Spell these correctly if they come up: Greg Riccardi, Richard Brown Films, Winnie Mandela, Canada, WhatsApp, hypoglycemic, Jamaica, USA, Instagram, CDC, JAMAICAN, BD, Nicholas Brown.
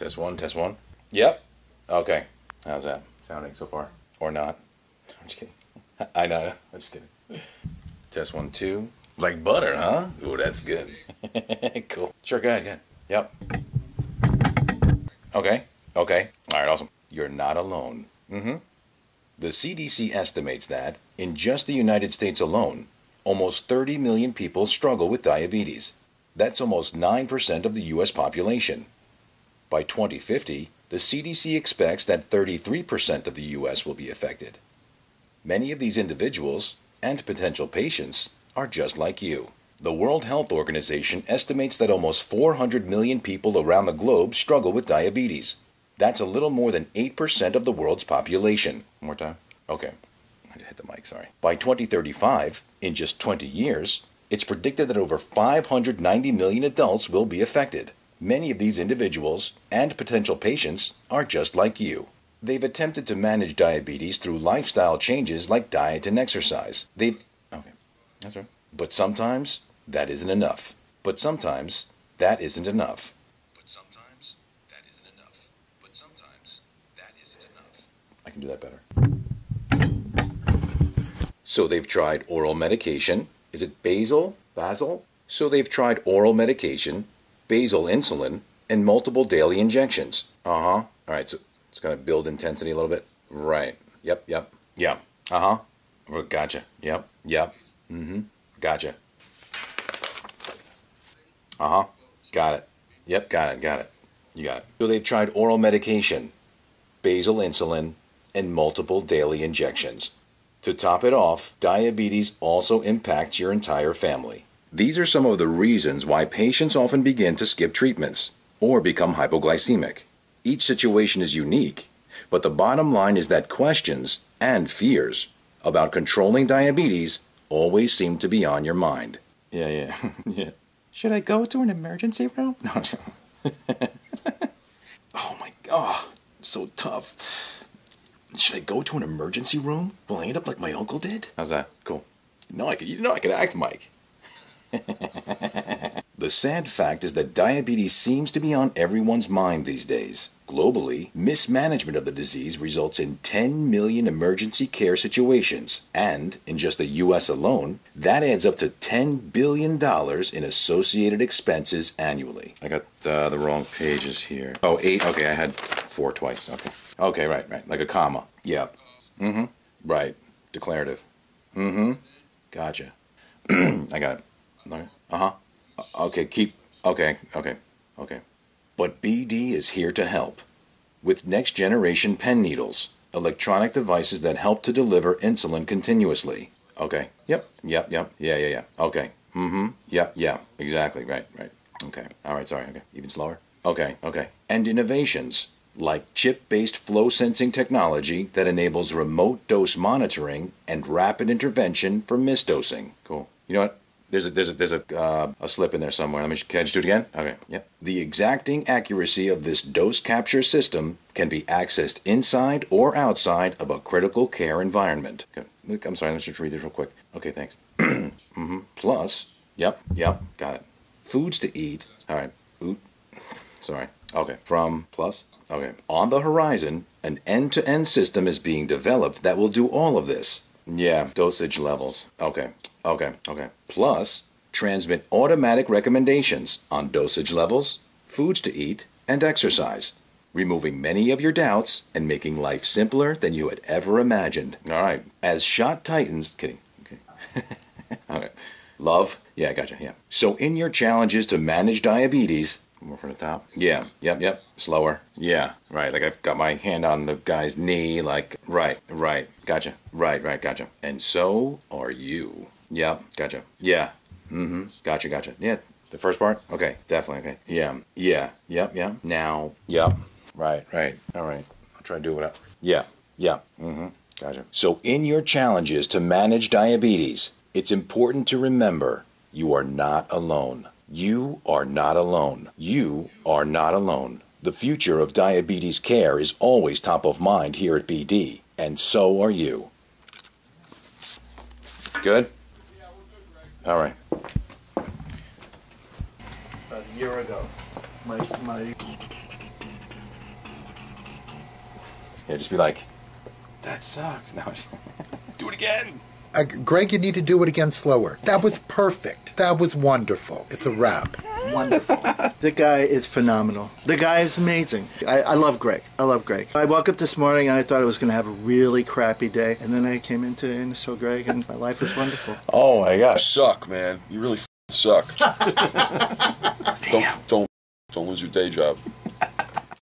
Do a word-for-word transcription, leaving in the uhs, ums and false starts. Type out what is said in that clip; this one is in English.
Test one, test one. Yep. Okay. How's that sounding so far? Or not? I'm just kidding. I know. I'm just kidding. Test one, two. Like butter, huh? Ooh, that's good. Cool. Sure, good, good. Yep. Okay. Okay. All right, awesome. You're not alone. Mm-hmm. The C D C estimates that, in just the United States alone, almost thirty million people struggle with diabetes. That's almost nine percent of the U S population. By twenty fifty, the C D C expects that thirty-three percent of the U S will be affected. Many of these individuals, and potential patients, are just like you. The World Health Organization estimates that almost four hundred million people around the globe struggle with diabetes. That's a little more than eight percent of the world's population. One more time? Okay. I hit the mic, sorry. By twenty thirty-five, in just twenty years, it's predicted that over five hundred ninety million adults will be affected. Many of these individuals and potential patients are just like you. They've attempted to manage diabetes through lifestyle changes like diet and exercise. They've... Okay. That's right. But sometimes, that isn't enough. But sometimes, that isn't enough. But sometimes, that isn't enough. But sometimes, that isn't enough. I can do that better. So they've tried oral medication. Is it basal? Basal? So they've tried oral medication, basal insulin, and multiple daily injections. Uh-huh. All right, so it's going to build intensity a little bit. Right. Yep, yep. Yeah. Uh-huh. Gotcha. Yep, yep. Mm-hmm. Gotcha. Uh-huh. Got it. Yep, got it, got it. You got it. So they've tried oral medication, basal insulin, and multiple daily injections. To top it off, diabetes also impacts your entire family. These are some of the reasons why patients often begin to skip treatments or become hypoglycemic. Each situation is unique, but the bottom line is that questions and fears about controlling diabetes always seem to be on your mind. Yeah, yeah, yeah. Should I go to an emergency room? No. Oh my God, so tough. Should I go to an emergency room? Will I end up like my uncle did? How's that? Cool. You know I could, you know I could act, Mike. The sad fact is that diabetes seems to be on everyone's mind these days. Globally, mismanagement of the disease results in ten million emergency care situations, and in just the U S alone, that adds up to ten billion dollars in associated expenses annually. I got uh, the wrong pages here. Oh, eight. Okay, I had four twice. Okay. Okay, right, right. Like a comma. Yeah. Mm-hmm. Right. Declarative. Mm-hmm. Gotcha. I got it. Okay. Uh-huh. Okay, keep, okay, okay, okay. But B D is here to help. With next-generation pen needles, electronic devices that help to deliver insulin continuously. Okay, yep, yep, yep, yeah, yeah, yeah, okay, mm-hmm, yep, yeah, exactly, right, right, okay. All right, sorry, okay, even slower. Okay, okay. And innovations, like chip-based flow sensing technology that enables remote dose monitoring and rapid intervention for misdosing. Cool. You know what? There's a, there's a, there's a, uh, a slip in there somewhere. Let me, can I just do it again? Okay. Yep. The exacting accuracy of this dose capture system can be accessed inside or outside of a critical care environment. Okay. I'm sorry, let's just read this real quick. Okay, thanks. Mm-hmm. Plus, yep, yep, got it. Foods to eat. All right. Oot. Sorry. Okay. From plus. Okay. On the horizon, an end-to-end system is being developed that will do all of this. Yeah. Dosage levels. Okay. Okay, okay. Plus, transmit automatic recommendations on dosage levels, foods to eat, and exercise, removing many of your doubts and making life simpler than you had ever imagined. All right. As Shot Titans... Kidding. Okay. All right. Love. Yeah, gotcha. Yeah. So in your challenges to manage diabetes... More from the top. Yeah. Yep, yep. Slower. Yeah. Right. Like I've got my hand on the guy's knee. Like, right, right. Gotcha. Right, right. Gotcha. And so are you. Yeah, gotcha. Yeah. Mm-hmm. Gotcha, gotcha. Yeah. The first part? Okay. Definitely. Okay. Yeah. Yeah. Yep, yeah. Now. Yep. Right, right. All right. I'll try to do it without. Yeah. Yeah. Mm-hmm. Gotcha. So in your challenges to manage diabetes, it's important to remember you are not alone. You are not alone. You are not alone. The future of diabetes care is always top of mind here at B D, and so are you. Good? All right. About a year ago, my, my Yeah, just be like, that sucks. No, do it again. Uh, Greg, you need to do it again slower. That was perfect. That was wonderful. It's a wrap. Wonderful. The guy is phenomenal. The guy is amazing. I, I love Greg. I love Greg. I woke up this morning and I thought I was going to have a really crappy day. And then I came in today and saw Greg and my life was wonderful. Oh my gosh. You suck, man. You really f***ing suck. Damn. Don't, don't, don't lose your day job.